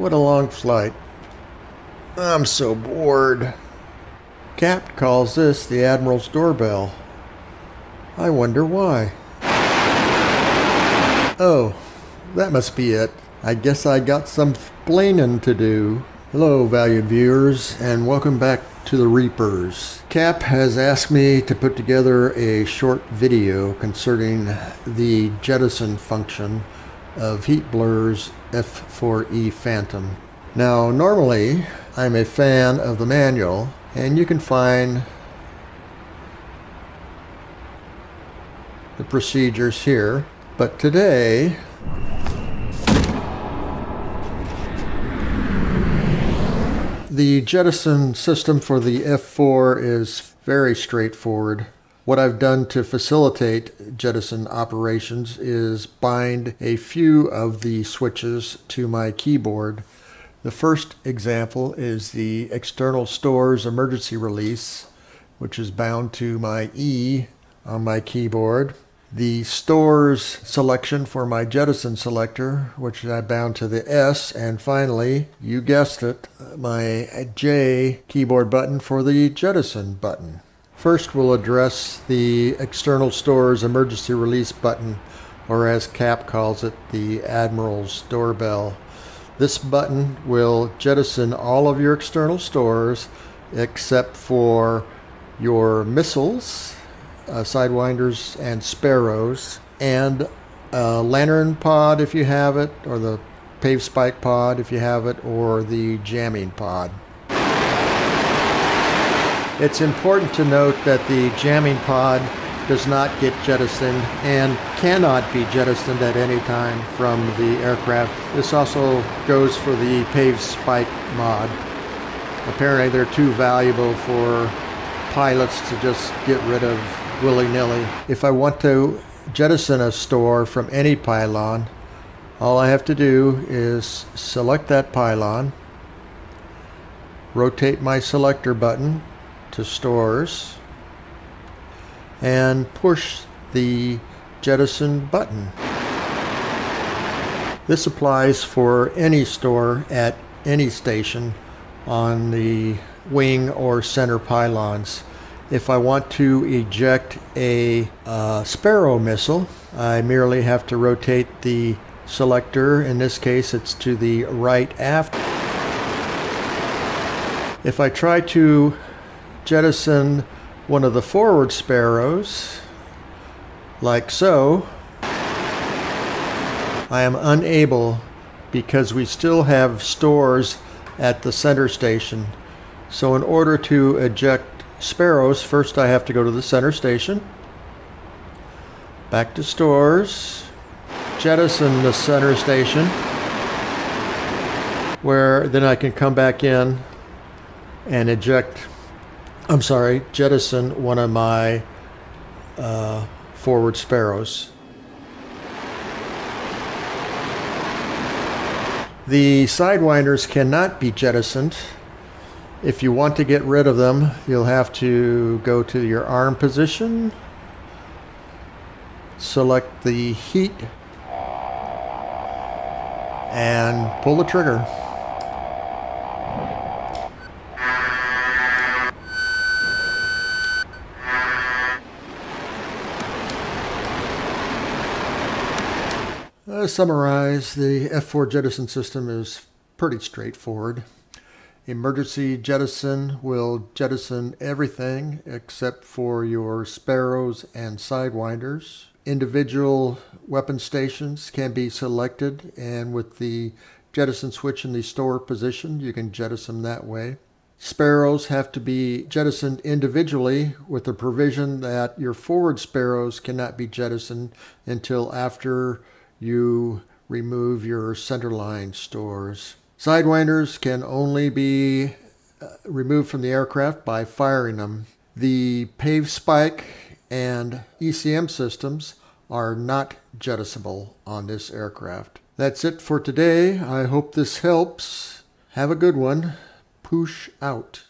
What a long flight. I'm so bored. Cap calls this the Admiral's doorbell. I wonder why. Oh, that must be it. I guess I got some splainin' to do. Hello, valued viewers, and welcome back to the Reapers. Cap has asked me to put together a short video concerning the jettison function of HeatBlur's F-4E Phantom. Now, normally, I'm a fan of the manual, and you can find the procedures here, but today the jettison system for the F4 is very straightforward. What I've done to facilitate jettison operations is bind a few of the switches to my keyboard. The first example is the external stores emergency release, which is bound to my E on my keyboard. The stores selection for my jettison selector, which I bound to the S, and finally, you guessed it, my J keyboard button for the jettison button. First, we'll address the external stores emergency release button, or as Cap calls it, the Admiral's doorbell. This button will jettison all of your external stores except for your missiles, Sidewinders and Sparrows, and Lantern Pod if you have it, or the Pave Spike Pod if you have it, or the Jamming Pod. It's important to note that the Jamming Pod does not get jettisoned and cannot be jettisoned at any time from the aircraft. This also goes for the Pave Spike mod. Apparently they're too valuable for pilots to just get rid of willy-nilly. If I want to jettison a store from any pylon, all I have to do is select that pylon, rotate my selector button to stores, and push the jettison button. This applies for any store at any station on the wing or center pylons. If I want to eject a Sparrow missile, I merely have to rotate the selector. In this case, it's to the right aft. If I try to jettison one of the forward Sparrows, like so, I am unable because we still have stores at the center station. So in order to eject Sparrows, first I have to go to the center station, back to stores, jettison the center station, where then I can come back in and jettison one of my forward Sparrows. The Sidewinders cannot be jettisoned. If you want to get rid of them, you'll have to go to your arm position, select the heat, and pull the trigger. To summarize, the F4 jettison system is pretty straightforward. Emergency jettison will jettison everything except for your Sparrows and Sidewinders. Individual weapon stations can be selected, and with the jettison switch in the store position, you can jettison that way. Sparrows have to be jettisoned individually, with the provision that your forward Sparrows cannot be jettisoned until after you remove your centerline stores. Sidewinders can only be removed from the aircraft by firing them. The Pave Spike and ECM systems are not jettisonable on this aircraft. That's it for today. I hope this helps. Have a good one. Poosh out.